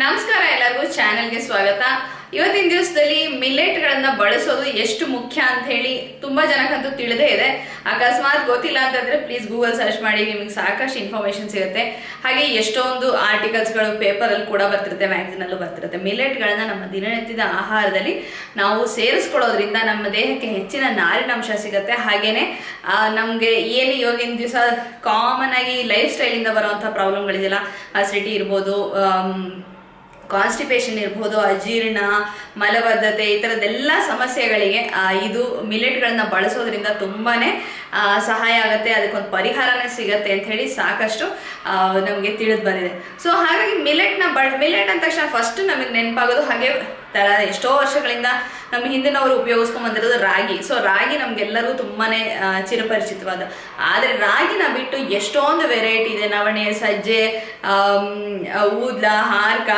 ನಮಸ್ಕಾರ ಎಲ್ಲರಿಗೂ ಚಾನೆಲ್ ಗೆ ಸ್ವಾಗತ। ಇವತ್ತಿನ ದಿವಸದಲ್ಲಿ ಮಿಲೆಟ್ ಗಳನ್ನು ಬಳಸೋದು ಎಷ್ಟು ಮುಖ್ಯ ಅಂತ ಹೇಳಿ ತುಂಬಾ ಜನಕ್ಕಂತೂ ತಿಳಿದೇ ಇದೆ। ಅಕಸ್ಮಾತ್ ಗೊತ್ತಿಲ್ಲ ಅಂತಂದ್ರೆ ಪ್ಲೀಸ್ ಗೂಗಲ್ ಸರ್ಚ್ ಮಾಡಿ, ನಿಮಗೆ ಸಾಕಷ್ಟು ಇನ್ಫಾರ್ಮೇಷನ್ ಸಿಗುತ್ತೆ। ಹಾಗೆ ಎಷ್ಟೊಂದು ಆರ್ಟಿಕಲ್ಸ್ ಗಳು ಪೇಪರ್ ಅಲ್ಲಿ ಕೂಡ ಬರ್ತಿರುತ್ತೆ, ಮ್ಯಾಗಜಿನ್ ಅಲ್ಲೂ ಬರ್ತಿರುತ್ತೆ। ಮಿಲೆಟ್ ಗಳನ್ನು ನಮ್ಮ ದಿನನಿತ್ಯದ ಆಹಾರದಲ್ಲಿ ನಾವು ಸೇರಿಸ್ಕೊಳ್ಳೋದ್ರಿಂದ ನಮ್ಮ ದೇಹಕ್ಕೆ ಹೆಚ್ಚಿನ ನಾರಿನಾಂಶ ಸಿಗುತ್ತೆ। ಹಾಗೇನೆ ನಮ್ಗೆ ಏನು ಇವಾಗಿನ ದಿವಸ ಕಾಮನ್ ಆಗಿ ಲೈಫ್ ಸ್ಟೈಲ್ ಇಂದ ಬರುವಂತಹ ಪ್ರಾಬ್ಲಮ್ಗಳಿದೆಯಲ್ಲ, ಅಸಿಡಿಟಿ ಇರ್ಬೋದು, ಕಾನ್ಸ್ಟಿಪೇಷನ್ ಇರ್ಬೋದು, ಅಜೀರ್ಣ, ಮಲಬದ್ಧತೆ, ಈ ಥರದ್ದೆಲ್ಲ ಸಮಸ್ಯೆಗಳಿಗೆ ಇದು ಮಿಲೆಟ್ಗಳನ್ನು ಬಳಸೋದ್ರಿಂದ ತುಂಬಾ ಸಹಾಯ ಆಗುತ್ತೆ, ಅದಕ್ಕೊಂದು ಪರಿಹಾರನೇ ಸಿಗುತ್ತೆ ಅಂತ ಹೇಳಿ ಸಾಕಷ್ಟು ನಮಗೆ ತಿಳಿದು ಬಂದಿದೆ। ಸೊ ಹಾಗಾಗಿ ಮಿಲೆಟ್ ಅಂದ ತಕ್ಷಣ ಫಸ್ಟ್ ನಮಗೆ ನೆನಪಾಗೋದು, ಹಾಗೆ ಎಷ್ಟೋ ವರ್ಷಗಳಿಂದ ನಮ್ಮ ಹಿಂದಿನವರು ಉಪಯೋಗಿಸ್ಕೊಂಡ್ ಬಂದಿರೋದು ರಾಗಿ। ಸೊ ರಾಗಿ ನಮ್ಗೆಲ್ಲರೂ ತುಂಬಾನೇ ಚಿರಪರಿಚಿತವಾದ, ಆದ್ರೆ ರಾಗಿನ ಬಿಟ್ಟು ಎಷ್ಟೊಂದು ವೆರೈಟಿ ಇದೆ। ನವಣೆ, ಸಜ್ಜೆ, ಊದ್ಲ, ಹಾರ್ಕ,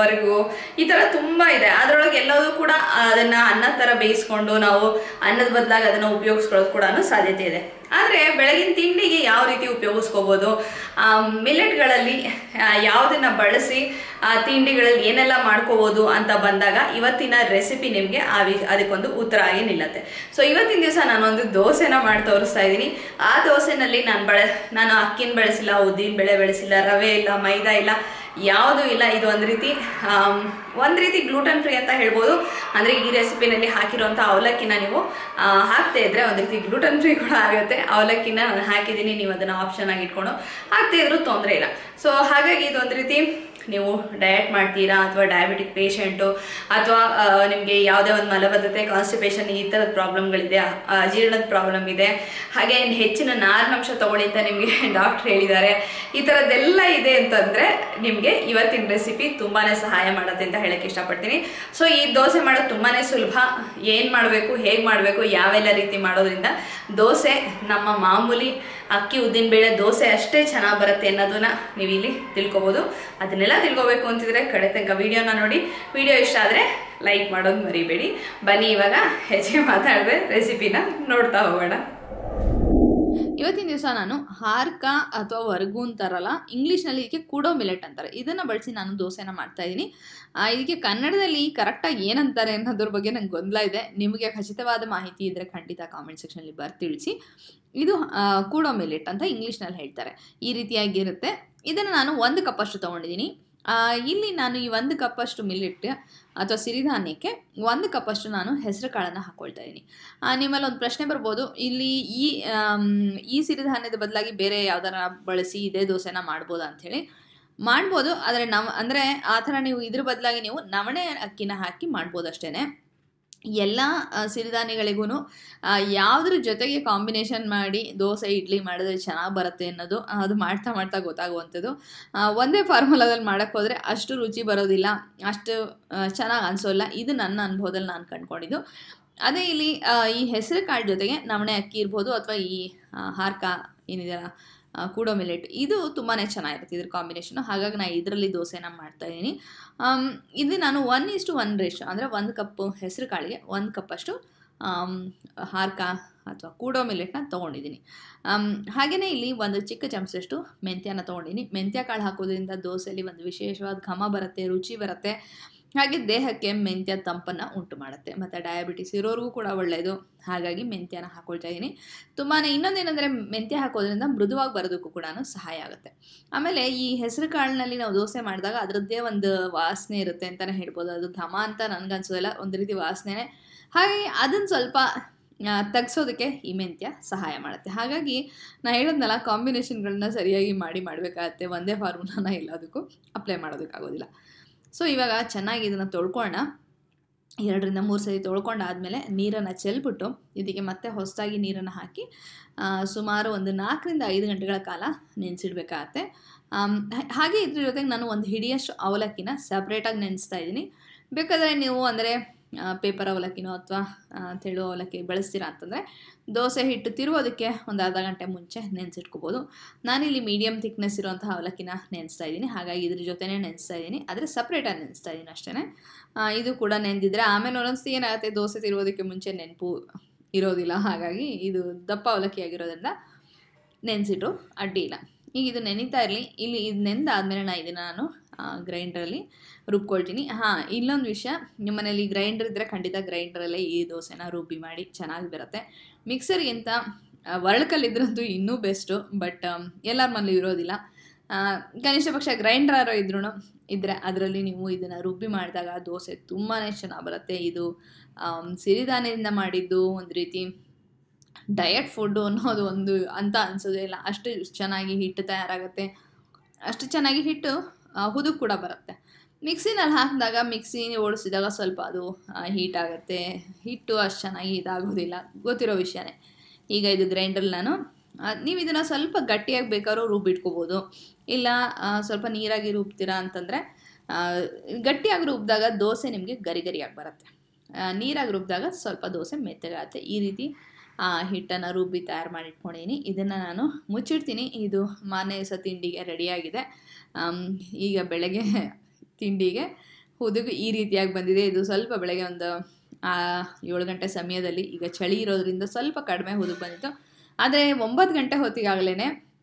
ವರ್ಗು, ಈ ತರ ತುಂಬಾ ಇದೆ। ಅದರೊಳಗೆ ಎಲ್ಲವೂ ಕೂಡ ಅದನ್ನ ಅನ್ನದ ತರ ಬೇಯಿಸ್ಕೊಂಡು ನಾವು ಅನ್ನದ ಬದಲಾಗಿ ಅದನ್ನ ಉಪಯೋಗಿಸ್ಕೊಳ್ಳೋದು ಕೂಡ ಸಾಧ್ಯತೆ ಇದೆ। ಆದರೆ ಬೆಳಗಿನ ತಿಂಡಿಗೆ ಯಾವ ರೀತಿ ಉಪಯೋಗಿಸ್ಕೋಬೋದು, ಮಿಲೆಟ್ಗಳಲ್ಲಿ ಯಾವುದನ್ನ ಬಳಸಿ ತಿಂಡಿಗಳಲ್ಲಿ ಏನೆಲ್ಲ ಮಾಡ್ಕೋಬೋದು ಅಂತ ಬಂದಾಗ ಇವತ್ತಿನ ರೆಸಿಪಿ ನಿಮಗೆ ಅದಕ್ಕೊಂದು ಉತ್ತರ ಆಗಿ ನಿಲ್ಲತ್ತೆ। ಸೊ ಇವತ್ತಿನ ದಿವಸ ನಾನೊಂದು ದೋಸೆನ ಮಾಡಿ ತೋರಿಸ್ತಾ ಇದ್ದೀನಿ। ಆ ದೋಸೆನಲ್ಲಿ ನಾನು ಅಕ್ಕಿನ ಬಳಸಿಲ್ಲ, ಉದ್ದಿನ ಬೇಳೆ ಬಳಸಿಲ್ಲ, ರವೆ ಇಲ್ಲ, ಮೈದಾ ಇಲ್ಲ, ಯಾವುದೂ ಇಲ್ಲ। ಇದು ಒಂದು ರೀತಿ ಗ್ಲೂಟನ್ ಫ್ರೀ ಅಂತ ಹೇಳ್ಬೋದು। ಅಂದರೆ ಈ ರೆಸಿಪಿನಲ್ಲಿ ಹಾಕಿರೋಂಥ ಅವಲಕ್ಕಿನ ನೀವು ಹಾಕ್ತಾ ಇದ್ರೆ ಒಂದು ರೀತಿ ಗ್ಲೂಟನ್ ಫ್ರೀ ಕೂಡ ಆಗುತ್ತೆ। ಅವಲಕ್ಕಿನ ನಾನು ಹಾಕಿದ್ದೀನಿ, ನೀವು ಅದನ್ನು ಆಪ್ಷನ್ ಆಗಿ ಇಟ್ಕೊಂಡು ಹಾಕ್ತಾ ಇದ್ರೂ ತೊಂದರೆ ಇಲ್ಲ। ಸೊ ಹಾಗಾಗಿ ಇದೊಂದು ರೀತಿ ನೀವು ಡಯಟ್ ಮಾಡ್ತೀರಾ ಅಥವಾ ಡಯಾಬಿಟಿಕ್ ಪೇಷೆಂಟು ಅಥವಾ ನಿಮಗೆ ಯಾವುದೇ ಒಂದು ಮಲಬದ್ಧತೆ, ಕಾನ್ಸ್ಟಿಪೇಷನ್ ಈ ಥರದ ಪ್ರಾಬ್ಲಮ್ಗಳಿದೆ, ಅಜೀರ್ಣದ ಪ್ರಾಬ್ಲಮ್ ಇದೆ, ಹಾಗೆ ಹೆಚ್ಚಿನ ನಾರಿನಂಶ ತೊಗೊಳ್ಳಿ ಅಂತ ನಿಮಗೆ ಡಾಕ್ಟ್ರ್ ಹೇಳಿದ್ದಾರೆ, ಈ ಥರದ್ದೆಲ್ಲ ಇದೆ ಅಂತಂದರೆ ನಿಮಗೆ ಇವತ್ತಿನ ರೆಸಿಪಿ ತುಂಬಾ ಸಹಾಯ ಮಾಡುತ್ತೆ ಅಂತ ಹೇಳೋಕ್ಕೆ ಇಷ್ಟಪಡ್ತೀನಿ। ಸೊ ಈ ದೋಸೆ ಮಾಡೋದು ತುಂಬಾ ಸುಲಭ। ಏನು ಮಾಡಬೇಕು, ಹೇಗೆ ಮಾಡಬೇಕು, ಯಾವೆಲ್ಲ ರೀತಿ ಮಾಡೋದ್ರಿಂದ ದೋಸೆ ನಮ್ಮ ಮಾಮೂಲಿ ಅಕ್ಕಿ ಉದ್ದಿನಬೇಳೆ ದೋಸೆ ಅಷ್ಟೇ ಚೆನ್ನಾಗಿ ಬರುತ್ತೆ ಅನ್ನೋದನ್ನ ನೀವು ಇಲ್ಲಿ ತಿಳ್ಕೊಬೋದು। ಅದನ್ನೆಲ್ಲ ತಿಳ್ಕೋಬೇಕು ಅಂತಿದ್ರೆ ಕಡೆ ತನಕ ವಿಡಿಯೋನ ನೋಡಿ, ವಿಡಿಯೋ ಇಷ್ಟ ಆದರೆ ಲೈಕ್ ಮಾಡೋದು ಮರಿಬೇಡಿ। ಬನ್ನಿ ಇವಾಗ ಹೆಚ್ಚಿಗೆ ಮಾತಾಡಿದ್ರೆ ರೆಸಿಪಿನ ನೋಡ್ತಾ ಹೋಗೋಣ। ಇವತ್ತಿನ ದಿವಸ ನಾನು ಹಾರ್ಕ ಅಥವಾ ವರ್ಗು ಅಂತಾರಲ್ಲ, ಇಂಗ್ಲೀಷ್ನಲ್ಲಿ ಇದಕ್ಕೆ ಕೂಡೋ ಮಿಲೆಟ್ ಅಂತಾರೆ, ಇದನ್ನು ಬಳಸಿ ನಾನು ದೋಸೆನ ಮಾಡ್ತಾಯಿದ್ದೀನಿ। ಇದಕ್ಕೆ ಕನ್ನಡದಲ್ಲಿ ಕರೆಕ್ಟಾಗಿ ಏನಂತಾರೆ ಅನ್ನೋದ್ರ ಬಗ್ಗೆ ನಂಗೆ ಗೊಂದಲ ಇದೆ। ನಿಮಗೆ ಖಚಿತವಾದ ಮಾಹಿತಿ ಇದ್ದರೆ ಖಂಡಿತ ಕಾಮೆಂಟ್ ಸೆಕ್ಷನಲ್ಲಿ ಬರ್ದು ತಿಳಿಸಿ। ಇದು ಕೂಡೋ ಮಿಲೆಟ್ ಅಂತ ಇಂಗ್ಲೀಷ್ನಲ್ಲಿ ಹೇಳ್ತಾರೆ, ಈ ರೀತಿಯಾಗಿರುತ್ತೆ। ಇದನ್ನು ನಾನು 1 ಕಪ್ಪಷ್ಟು ತೊಗೊಂಡಿದ್ದೀನಿ। ಇಲ್ಲಿ ನಾನು ಈ 1 ಕಪ್ಪಷ್ಟು ಮಿಲೆಟ್ ಅಥವಾ ಸಿರಿಧಾನ್ಯಕ್ಕೆ 1 ಕಪ್ಪಷ್ಟು ನಾನು ಹೆಸರು ಕಾಳನ್ನು ಹಾಕ್ಕೊಳ್ತಾ ಇದ್ದೀನಿ। ನಿಮ್ಮಲ್ಲಿ ಒಂದು ಪ್ರಶ್ನೆ ಬರ್ಬೋದು, ಇಲ್ಲಿ ಈ ಸಿರಿಧಾನ್ಯದ ಬದಲಾಗಿ ಬೇರೆ ಯಾವ್ದಾರ ಬಳಸಿ ಇದೇ ದೋಸೆನ ಮಾಡ್ಬೋದಾ ಅಂಥೇಳಿ। ಮಾಡ್ಬೋದು, ಆದರೆ ಅಂದರೆ ಆ ಥರ ನೀವು ಇದ್ರ ಬದಲಾಗಿ ನೀವು ನವಣೆ ಅಕ್ಕಿನ ಹಾಕಿ ಮಾಡ್ಬೋದು ಅಷ್ಟೇ। ಎಲ್ಲ ಸಿರಿಧಾನ್ಯಗಳಿಗೂ ಯಾವುದ್ರ ಜೊತೆಗೆ ಕಾಂಬಿನೇಷನ್ ಮಾಡಿ ದೋಸೆ, ಇಡ್ಲಿ ಮಾಡಿದ್ರೆ ಚೆನ್ನಾಗಿ ಬರುತ್ತೆ ಅನ್ನೋದು ಅದು ಮಾಡ್ತಾ ಮಾಡ್ತಾ ಗೊತ್ತಾಗುವಂಥದ್ದು। ಒಂದೇ ಫಾರ್ಮುಲಾದಲ್ಲಿ ಮಾಡೋಕ್ಕೋದ್ರೆ ಅಷ್ಟು ರುಚಿ ಬರೋದಿಲ್ಲ, ಅಷ್ಟು ಚೆನ್ನಾಗಿ ಅನಿಸೋಲ್ಲ, ಇದು ನನ್ನ ಅನುಭವದಲ್ಲಿ ನಾನು ಕಂಡುಕೊಂಡಿದ್ದು। ಅದೇ ಇಲ್ಲಿ ಈ ಹೆಸರು ಕಾಳು ಜೊತೆಗೆ ನವಣೆ ಅಕ್ಕಿ ಇರ್ಬೋದು ಅಥವಾ ಈ ಹಾರ್ಕ ಏನಿದೆಯಲ್ಲ ಕೂಡೋ ಮಿಲೆಟ್, ಇದು ತುಂಬಾ ಚೆನ್ನಾಗಿರುತ್ತೆ ಇದ್ರ ಕಾಂಬಿನೇಷನು। ಹಾಗಾಗಿ ನಾನು ಇದರಲ್ಲಿ ದೋಸೆನ ಮಾಡ್ತಾಯಿದ್ದೀನಿ। ಇದು ನಾನು 1:1 ರೇಷಿಯೋ, ಅಂದರೆ 1 ಕಪ್ಪು ಹೆಸರು ಕಾಳಿಗೆ 1 ಕಪ್ಪಷ್ಟು ಹಾರ್ಕ ಅಥವಾ ಕೂಡೋ ಮಿಲೆಟ್ನ ತೊಗೊಂಡಿದ್ದೀನಿ। ಹಾಗೆಯೇ ಇಲ್ಲಿ ಒಂದು ಚಿಕ್ಕ ಚಮಚದಷ್ಟು ಮೆಂತ್ಯನ ತೊಗೊಂಡಿದ್ದೀನಿ। ಮೆಂತ್ಯ ಕಾಳು ಹಾಕೋದ್ರಿಂದ ದೋಸೆಯಲ್ಲಿ ಒಂದು ವಿಶೇಷವಾದ ಘಮ ಬರುತ್ತೆ, ರುಚಿ ಬರುತ್ತೆ, ಹಾಗೆ ದೇಹಕ್ಕೆ ಮೆಂತ್ಯ ತಂಪನ್ನು ಉಂಟು ಮಾಡುತ್ತೆ, ಮತ್ತು ಡಯಾಬಿಟಿಸ್ ಇರೋರಿಗೂ ಕೂಡ ಒಳ್ಳೆಯದು। ಹಾಗಾಗಿ ಮೆಂತ್ಯನ ಹಾಕ್ಕೊಳ್ತಾ ಇದ್ದೀನಿ ತುಂಬಾ। ಇನ್ನೊಂದೇನೆಂದರೆ ಮೆಂತ್ಯ ಹಾಕೋದ್ರಿಂದ ಮೃದುವಾಗಿ ಬರೋದಕ್ಕೂ ಕೂಡ ಸಹಾಯ ಆಗುತ್ತೆ। ಆಮೇಲೆ ಈ ಹೆಸರು ಕಾಳಿನಲ್ಲಿ ನಾವು ದೋಸೆ ಮಾಡಿದಾಗ ಅದರದ್ದೇ ಒಂದು ವಾಸನೆ ಇರುತ್ತೆ ಅಂತಲೇ ಹೇಳ್ಬೋದು, ಅದು ಘಮ ಅಂತ ನನಗನ್ಸೋದಿಲ್ಲ, ಒಂದು ರೀತಿ ವಾಸನೆ। ಹಾಗಾಗಿ ಅದನ್ನು ಸ್ವಲ್ಪ ತಗ್ಸೋದಕ್ಕೆ ಈ ಮೆಂತ್ಯ ಸಹಾಯ ಮಾಡುತ್ತೆ। ಹಾಗಾಗಿ ನಾನು ಹೇಳೋದ್ನಲ್ಲ, ಕಾಂಬಿನೇಷನ್ಗಳನ್ನ ಸರಿಯಾಗಿ ಮಾಡಬೇಕಾಗತ್ತೆ, ಒಂದೇ ಫಾರ್ಮುಲಾನ ಎಲ್ಲದಕ್ಕೂ ಅಪ್ಲೈ ಮಾಡೋದಕ್ಕಾಗೋದಿಲ್ಲ। ಸೊ ಇವಾಗ ಚೆನ್ನಾಗಿ ಇದನ್ನು ತೊಳ್ಕೊಳ್ಳೋಣ, 2-3 ಸರಿ ತೊಳ್ಕೊಂಡಾದಮೇಲೆ ನೀರನ್ನು ಚೆಲ್ಬಿಟ್ಟು ಇದಕ್ಕೆ ಮತ್ತೆ ಹೊಸದಾಗಿ ನೀರನ್ನು ಹಾಕಿ ಸುಮಾರು ಒಂದು 4-5 ಗಂಟೆಗಳ ಕಾಲ ನೆನೆಸಿಡಬೇಕಾಗತ್ತೆ। ಹಾಗೆ ಇದ್ರ ಜೊತೆಗೆ ನಾನು ಒಂದು ಹಿಡಿಯಷ್ಟು ಅವಲಕ್ಕಿನ ಸಪ್ರೇಟಾಗಿ ನೆನೆಸ್ತಾ ಇದ್ದೀನಿ। ಬೇಕಾದರೆ ನೀವು ಅಂದರೆ ಪೇಪರ್ ಅವಲಕ್ಕಿನೋ ಅಥವಾ ತೆಳು ಅವಲಕ್ಕಿ ಬಳಸ್ತೀರಾ ಅಂತಂದರೆ ದೋಸೆ ಹಿಟ್ಟು ತಿರುವುದಕ್ಕೆ ಒಂದು ಅರ್ಧ ಗಂಟೆ ಮುಂಚೆ ನೆನೆಸಿಟ್ಕೋಬೋದು। ನಾನಿಲ್ಲಿ ಮೀಡಿಯಮ್ ಥಿಕ್ನೆಸ್ ಇರುವಂತಹ ಅವಲಕ್ಕಿನ ನೆನೆಸ್ತಾ ಇದ್ದೀನಿ, ಹಾಗಾಗಿ ಇದ್ರ ಜೊತೆನೇ ನೆನೆಸ್ತಾ ಇದ್ದೀನಿ, ಆದರೆ ಸಪ್ರೇಟಾಗಿ ನೆನೆಸ್ತಾ ಇದ್ದೀನಿ ಅಷ್ಟೇ। ಇದು ಕೂಡ ನೆನೆದಿದ್ರೆ ಆಮೇಲೆ ಒಂದೊಂದ್ಸತಿ ಏನಾಗುತ್ತೆ, ದೋಸೆ ತಿರುವುದಕ್ಕೆ ಮುಂಚೆ ನೆನಪು ಇರೋದಿಲ್ಲ, ಹಾಗಾಗಿ ಇದು ದಪ್ಪ ಅವಲಕ್ಕಿ ಆಗಿರೋದ್ರಿಂದ ನೆನೆಸಿಟ್ಟು ಅಡ್ಡಿ ಇಲ್ಲ. ಈಗ ಇದು ನೆನೀತಾ ಇರಲಿ. ಇಲ್ಲಿ ಇದು ನೆನೆದಾದ್ಮೇಲೆ ನಾನು ಗ್ರೈಂಡ್ರಲ್ಲಿ ರುಬ್ಕೊಳ್ತೀನಿ. ಹಾಂ, ಇಲ್ಲೊಂದು ವಿಷಯ, ನಿಮ್ಮನೇಲಿ ಗ್ರೈಂಡರ್ ಇದ್ದರೆ ಖಂಡಿತ ಗ್ರೈಂಡ್ರಲ್ಲೇ ಈ ದೋಸೆನ ರುಬ್ಬಿ ಮಾಡಿ ಚೆನ್ನಾಗಿ ಬರುತ್ತೆ. ಮಿಕ್ಸರ್ಗಿಂತ ಒರಳಕಲ್ಲಿದ್ರಂತೂ ಇನ್ನೂ ಬೆಸ್ಟು, ಬಟ್ ಎಲ್ಲರ ಮನೇಲಿ ಇರೋದಿಲ್ಲ. ಕನಿಷ್ಠ ಪಕ್ಷ ಗ್ರೈಂಡ್ರಾರೋ ಇದ್ದರೆ ಅದರಲ್ಲಿ ನೀವು ಇದನ್ನು ರುಬ್ಬಿ ಮಾಡಿದಾಗ ದೋಸೆ ತುಂಬಾ ಚೆನ್ನಾಗಿ ಬರುತ್ತೆ. ಇದು ಸಿರಿಧಾನ್ಯದಿಂದ ಮಾಡಿದ್ದು, ಒಂದು ರೀತಿ ಡಯಟ್ ಫುಡ್ಡು ಅನ್ನೋದು ಒಂದು ಅಂತ ಅನಿಸೋದೇ ಇಲ್ಲ. ಅಷ್ಟು ಚೆನ್ನಾಗಿ ಹಿಟ್ಟು ತಯಾರಾಗುತ್ತೆ, ಅಷ್ಟು ಚೆನ್ನಾಗಿ ಹಿಟ್ಟು ಹುದು ಕೂಡ ಬರುತ್ತೆ. ಮಿಕ್ಸಿನಲ್ಲಿ ಹಾಕಿದಾಗ, ಮಿಕ್ಸಿ ಓಡಿಸಿದಾಗ ಸ್ವಲ್ಪ ಅದು ಹೀಟಾಗುತ್ತೆ, ಹಿಟ್ಟು ಅಷ್ಟು ಚೆನ್ನಾಗಿ ಇದಾಗೋದಿಲ್ಲ, ಗೊತ್ತಿರೋ ವಿಷಯನೇ. ಈಗ ಇದು ಗ್ರೈಂಡರ್, ನೀವು ಇದನ್ನು ಸ್ವಲ್ಪ ಗಟ್ಟಿಯಾಗಿ ಬೇಕಾದ್ರೂ ರುಬ್ಬಿಟ್ಕೋಬೋದು. ಇಲ್ಲ ಸ್ವಲ್ಪ ನೀರಾಗಿ ರುಬ್ತೀರಾ ಅಂತಂದರೆ, ಗಟ್ಟಿಯಾಗಿ ರುಬ್ಬಿದಾಗ ದೋಸೆ ನಿಮಗೆ ಗರಿ ಗರಿಯಾಗಿ ಬರುತ್ತೆ, ನೀರಾಗಿ ರುಬ್ಬಿದಾಗ ಸ್ವಲ್ಪ ದೋಸೆ ಮೆತ್ತಗಾಗುತ್ತೆ. ಈ ರೀತಿ ಹಿಟ್ಟನ್ನು ರುಬ್ಬಿ ತಯಾರು ಮಾಡಿಟ್ಕೊಂಡಿದ್ದೀನಿ. ಇದನ್ನು ನಾನು ಮುಚ್ಚಿಡ್ತೀನಿ. ಇದು ಮಾರನೇ ದಿವಸ ತಿಂಡಿಗೆ ರೆಡಿಯಾಗಿದೆ. ಈಗ ಬೆಳಗ್ಗೆ ತಿಂಡಿಗೆ ಹುದುಗು ಈ ರೀತಿಯಾಗಿ ಬಂದಿದೆ. ಇದು ಸ್ವಲ್ಪ ಬೆಳಗ್ಗೆ ಒಂದು 7 ಗಂಟೆ ಸಮಯದಲ್ಲಿ, ಈಗ ಚಳಿ ಇರೋದ್ರಿಂದ ಸ್ವಲ್ಪ ಕಡಿಮೆ ಹುದುಗು ಬಂದಿತ್ತು. ಆದರೆ 9 ಗಂಟೆ ಹೊತ್ತಿಗಾಗಲೇ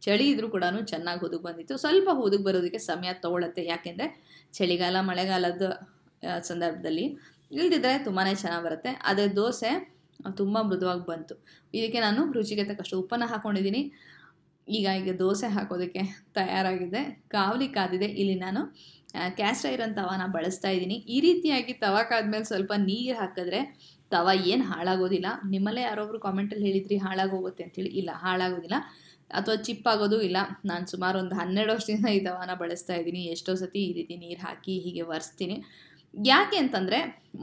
ಚಳಿ ಇದ್ರೂ ಕೂಡ ಚೆನ್ನಾಗಿ ಹುದುಗು ಬಂದಿತ್ತು. ಸ್ವಲ್ಪ ಹುದುಗು ಬರೋದಕ್ಕೆ ಸಮಯ ತೊಗೊಳತ್ತೆ, ಯಾಕೆಂದರೆ ಚಳಿಗಾಲ ಮಳೆಗಾಲದ ಸಂದರ್ಭದಲ್ಲಿ. ಇಲ್ದಿದ್ದರೆ ತುಂಬಾ ಚೆನ್ನಾಗಿ ಬರುತ್ತೆ. ಆದರೆ ದೋಸೆ ತುಂಬ ಮೃದುವಾಗಿ ಬಂತು. ಇದಕ್ಕೆ ನಾನು ರುಚಿಗೆ ತಕ್ಕಷ್ಟು ಉಪ್ಪನ್ನು ಹಾಕ್ಕೊಂಡಿದ್ದೀನಿ. ಈಗ ದೋಸೆ ಹಾಕೋದಕ್ಕೆ ತಯಾರಾಗಿದೆ, ಕಾವಲಿ ಕಾದಿದೆ. ಇಲ್ಲಿ ನಾನು ಕ್ಯಾಸ್ಟ್ ಐರನ್ ತವಾನ ಬಳಸ್ತಾ ಇದ್ದೀನಿ. ಈ ರೀತಿಯಾಗಿ ತವಾ ಕಾದ್ಮೇಲೆ ಸ್ವಲ್ಪ ನೀರು ಹಾಕಿದ್ರೆ ತವ ಏನು ಹಾಳಾಗೋದಿಲ್ಲ. ನಿಮ್ಮಲ್ಲೇ ಯಾರೊಬ್ರು ಕಾಮೆಂಟಲ್ಲಿ ಹೇಳಿದ್ರಿ ಹಾಳಾಗೋಗುತ್ತೆ ಅಂತೇಳಿ. ಇಲ್ಲ, ಹಾಳಾಗೋದಿಲ್ಲ ಅಥವಾ ಚಿಪ್ಪಾಗೋದು ಇಲ್ಲ. ನಾನು ಸುಮಾರು ಒಂದು 12 ವರ್ಷದಿಂದ ಈ ತವಾನ ಬಳಸ್ತಾ ಇದ್ದೀನಿ. ಎಷ್ಟೋ ಸತಿ ಈ ರೀತಿ ನೀರು ಹಾಕಿ ಹೀಗೆ ಒರೆಸ್ತೀನಿ. ಯಾಕೆ ಅಂತಂದರೆ,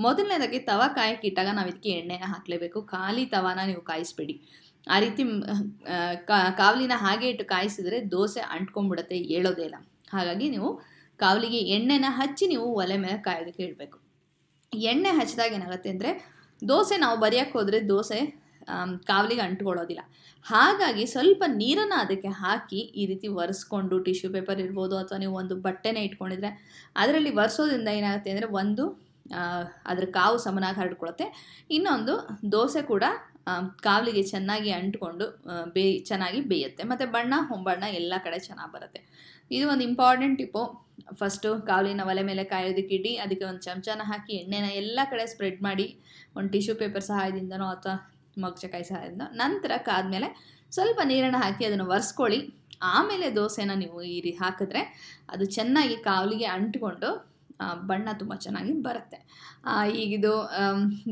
ಮೊದಲನೇದಾಗಿ ತವ ಕಾಯಕ್ಕೆ ಇಟ್ಟಾಗ ನಾವು ಇದಕ್ಕೆ ಎಣ್ಣೆನ ಹಾಕಲೇಬೇಕು. ಖಾಲಿ ತವಾನ ನೀವು ಕಾಯಿಸ್ಬೇಡಿ. ಆ ರೀತಿ ಕಾವಲಿನ ಹಾಗೆ ಇಟ್ಟು ಕಾಯಿಸಿದರೆ ದೋಸೆ ಅಂಟ್ಕೊಂಡ್ಬಿಡುತ್ತೆ, ಏಳೋದೇ ಇಲ್ಲ. ಹಾಗಾಗಿ ನೀವು ಕಾವಲಿಗೆ ಎಣ್ಣೆನ ಹಚ್ಚಿ ನೀವು ಒಲೆ ಮೇಲೆ ಕಾಯೋದಕ್ಕೆ ಇಡಬೇಕು. ಎಣ್ಣೆ ಹಚ್ಚಿದಾಗ ಏನಾಗುತ್ತೆ ಅಂದರೆ, ದೋಸೆ ನಾವು ಬರಿಯಕ್ಕೆ ಹೋದರೆ ದೋಸೆ ಕಾವಲಿಗೆ ಅಂಟ್ಕೊಳ್ಳೋದಿಲ್ಲ. ಹಾಗಾಗಿ ಸ್ವಲ್ಪ ನೀರನ್ನು ಅದಕ್ಕೆ ಹಾಕಿ ಈ ರೀತಿ ಒರೆಸ್ಕೊಂಡು, ಟಿಶ್ಯೂ ಪೇಪರ್ ಇರ್ಬೋದು ಅಥವಾ ನೀವು ಒಂದು ಬಟ್ಟೆನೇ ಇಟ್ಕೊಂಡಿದ್ರೆ ಅದರಲ್ಲಿ ಒರೆಸೋದ್ರಿಂದ ಏನಾಗುತ್ತೆ ಅಂದರೆ, ಒಂದು ಅದರ ಕಾವು ಸಮನಾಗಿ ಹರಡ್ಕೊಳುತ್ತೆ, ಇನ್ನೊಂದು ದೋಸೆ ಕೂಡ ಕಾವಲಿಗೆ ಚೆನ್ನಾಗಿ ಅಂಟ್ಕೊಂಡು ಚೆನ್ನಾಗಿ ಬೇಯುತ್ತೆ. ಮತ್ತು ಬಣ್ಣ ಹೊಂಬಣ್ಣ ಎಲ್ಲ ಕಡೆ ಚೆನ್ನಾಗಿ ಬರುತ್ತೆ. ಇದು ಒಂದು ಇಂಪಾರ್ಟೆಂಟ್ ಟಿಪ್ಪು. ಫಸ್ಟು ಕಾವಲಿನ ಒಲೆ ಮೇಲೆ ಕಾಯೋದಕ್ಕೆ ಇಡಿ, ಅದಕ್ಕೆ ಒಂದು ಚಮಚನ ಹಾಕಿ ಎಣ್ಣೆನ ಎಲ್ಲ ಕಡೆ ಸ್ಪ್ರೆಡ್ ಮಾಡಿ, ಒಂದು ಟಿಶ್ಯೂ ಪೇಪರ್ ಸಹಾಯದಿಂದನೋ ಅಥವಾ ಮಗ್ಚಕಾಯಿ ಸಹಾಯದಿಂದ. ನಂತರ ಕಾದ್ಮೇಲೆ ಸ್ವಲ್ಪ ನೀರನ್ನು ಹಾಕಿ ಅದನ್ನು ಒರೆಸ್ಕೊಳ್ಳಿ. ಆಮೇಲೆ ದೋಸೆನ ನೀವು ಹಾಕಿದ್ರೆ ಅದು ಚೆನ್ನಾಗಿ ಕಾವಲಿಗೆ ಅಂಟ್ಕೊಂಡು ಬಣ್ಣ ತುಂಬ ಚೆನ್ನಾಗಿ ಬರುತ್ತೆ. ಈಗಿದು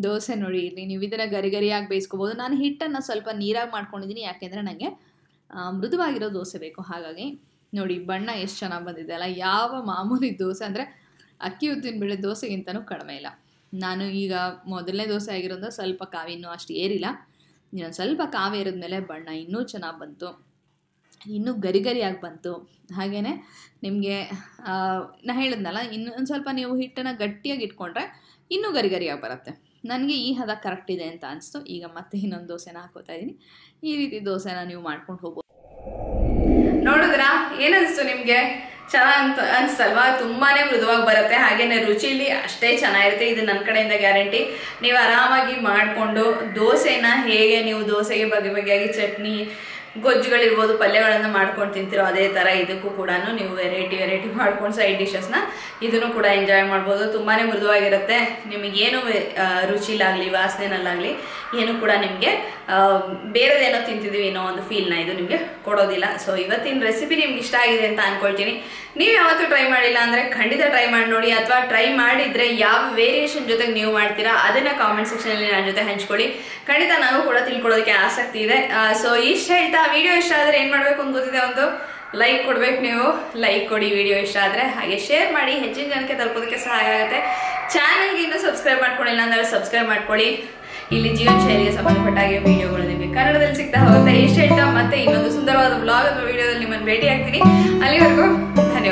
ದೋಸೆ ನೋಡಿ, ಇಲ್ಲಿ ನೀವು ಇದನ್ನು ಗರಿ ಗರಿಯಾಗಿ ಬೇಯಿಸ್ಕೋಬೋದು. ನಾನು ಹಿಟ್ಟನ್ನು ಸ್ವಲ್ಪ ನೀರಾಗಿ ಮಾಡ್ಕೊಂಡಿದ್ದೀನಿ, ಯಾಕೆಂದರೆ ನನಗೆ ಮೃದುವಾಗಿರೋ ದೋಸೆ ಬೇಕು. ಹಾಗಾಗಿ ನೋಡಿ, ಬಣ್ಣ ಎಷ್ಟು ಚೆನ್ನಾಗಿ ಬಂದಿದೆ ಅಲ್ಲ. ಯಾವ ಮಾಮೂಲಿ ದೋಸೆ ಅಂದರೆ ಅಕ್ಕಿ ಉದ್ದಿನ ಬೇಳೆ ದೋಸೆಗಿಂತನೂ ಕಡಿಮೆ ಇಲ್ಲ. ನಾನು ಈಗ ಮೊದಲನೇ ದೋಸೆ ಆಗಿರೋದ್ರಿಂದ ಸ್ವಲ್ಪ ಕಾವಿ ಇನ್ನೂ ಅಷ್ಟು ಏರಿಲ್ಲ. ಇನ್ನೊಂದು ಸ್ವಲ್ಪ ಕಾವಿ ಏರಿದ್ಮೇಲೆ ಬಣ್ಣ ಇನ್ನೂ ಚೆನ್ನಾಗಿ ಬಂತು, ಇನ್ನೂ ಗರಿ ಗರಿಯಾಗಿ ಬಂತು. ಹಾಗೆಯೇ ನಿಮಗೆ ನಾ ಹೇಳಿದ್ನಲ್ಲ, ಇನ್ನೊಂದು ಸ್ವಲ್ಪ ನೀವು ಹಿಟ್ಟನ್ನು ಗಟ್ಟಿಯಾಗಿ ಇಟ್ಕೊಂಡ್ರೆ ಇನ್ನೂ ಗರಿ ಗರಿಯಾಗಿ ಬರುತ್ತೆ. ನನಗೆ ಈ ಹದ ಕರೆಕ್ಟ್ ಇದೆ ಅಂತ ಅನಿಸ್ತು. ಈಗ ಮತ್ತೆ ಇನ್ನೊಂದು ದೋಸೆನ ಹಾಕೋತಾ ಇದ್ದೀನಿ. ಈ ರೀತಿ ದೋಸೆನ ನೀವು ಮಾಡ್ಕೊಂಡು ಹೋಗ್ಬೋದು. ನೋಡಿದ್ರಾ, ಏನಿಸ್ತು ನಿಮಗೆ? ಚೆನ್ನಾಗಿ ಅನಿಸ್ತಲ್ವಾ? ತುಂಬಾ ಮೃದುವಾಗಿ ಬರುತ್ತೆ, ಹಾಗೆಯೇ ರುಚಿಲಿ ಅಷ್ಟೇ ಚೆನ್ನಾಗಿರುತ್ತೆ. ಇದು ನನ್ನ ಕಡೆಯಿಂದ ಗ್ಯಾರಂಟಿ. ನೀವು ಆರಾಮಾಗಿ ಮಾಡಿಕೊಂಡು ದೋಸೆನ ಹೇಗೆ ನೀವು ದೋಸೆಗೆ ಬಗೆ ಬಗೆಯಾಗಿ ಚಟ್ನಿ ಗೊಜ್ಜುಗಳಿರ್ಬೋದು, ಪಲ್ಯಗಳನ್ನು ಮಾಡ್ಕೊಂಡು ತಿಂತಿರೋ ಅದೇ ಥರ ಇದಕ್ಕೂ ಕೂಡ ನೀವು ವೆರೈಟಿ ವೆರೈಟಿ ಮಾಡ್ಕೊಂಡು ಸೈಡ್ ಡಿಶಸ್ನ ಇದನ್ನು ಕೂಡ ಎಂಜಾಯ್ ಮಾಡ್ಬೋದು. ತುಂಬಾ ಮೃದುವಾಗಿರುತ್ತೆ. ನಿಮಗೇನು ರುಚಿಲಾಗಲಿ ವಾಸನೆನಲ್ಲಾಗಲಿ ಏನು ಕೂಡ ನಿಮಗೆ ಬೇರೆದೇನೋ ತಿಂತಿದ್ದೀವಿ ಏನೋ ಒಂದು ಫೀಲ್ನ ಇದು ನಿಮಗೆ ಕೊಡೋದಿಲ್ಲ. ಸೊ ಇವತ್ತಿನ ರೆಸಿಪಿ ನಿಮ್ಗೆ ಇಷ್ಟ ಆಗಿದೆ ಅಂತ ಅಂದ್ಕೊಳ್ತೀನಿ. ನೀವು ಯಾವತ್ತೂ ಟ್ರೈ ಮಾಡಿಲ್ಲ ಅಂದರೆ ಖಂಡಿತ ಟ್ರೈ ಮಾಡಿ ನೋಡಿ, ಅಥವಾ ಟ್ರೈ ಮಾಡಿದರೆ ಯಾವ ವೇರಿಯೇಷನ್ ಜೊತೆಗೆ ನೀವು ಮಾಡ್ತೀರಾ ಅದನ್ನು ಕಾಮೆಂಟ್ ಸೆಕ್ಷನಲ್ಲಿ ನನ್ನ ಜೊತೆ ಹಂಚ್ಕೊಳ್ಳಿ. ಖಂಡಿತ ನಾನು ಕೂಡ ತಿಳ್ಕೊಳ್ಳೋದಕ್ಕೆ ಆಸಕ್ತಿ ಇದೆ. ಸೊ ಇಷ್ಟ ಹೇಳ್ತಾ, ವಿಡಿಯೋ ಇಷ್ಟ ಆದರೆ ಏನು ಮಾಡಬೇಕು ಅಂತ ಗೊತ್ತಿದೆ, ಒಂದು ಲೈಕ್ ಕೊಡ್ಬೇಕು. ನೀವು ಲೈಕ್ ಕೊಡಿ ವಿಡಿಯೋ ಇಷ್ಟ ಆದರೆ, ಹಾಗೆ ಶೇರ್ ಮಾಡಿ, ಹೆಚ್ಚಿನ ಜನಕ್ಕೆ ತಲುಪೋದಕ್ಕೆ ಸಹಾಯ ಆಗುತ್ತೆ. ಚಾನಲ್ಗೆ ಇನ್ನೂ ಸಬ್ಸ್ಕ್ರೈಬ್ ಮಾಡ್ಕೊಂಡಿಲ್ಲ ಅಂದರೆ ಸಬ್ಸ್ಕ್ರೈಬ್ ಮಾಡ್ಕೊಳ್ಳಿ. ಇಲ್ಲಿ ಜೀವನಶೈಲಿಗೆ ಸಂಬಂಧಪಟ್ಟ ಹಾಗೆ ವಿಡಿಯೋಗಳು ನಿಮಗೆ ಕನ್ನಡದಲ್ಲಿ ಸಿಗ್ತಾ ಹೋಗುತ್ತೆ. ಇಷ್ಟ ಹೇಳ್ತಾ ಮತ್ತೆ ಇನ್ನೊಂದು ಸುಂದರವಾದ ಬ್ಲಾಗ್ ಅಥವಾ ವಿಡಿಯೋದಲ್ಲಿ ನಿಮ್ಮನ್ನು ಭೇಟಿ ಆಗ್ತೀನಿ. ಅಲ್ಲಿವರೆಗೂ ಧನ್ಯವಾದ.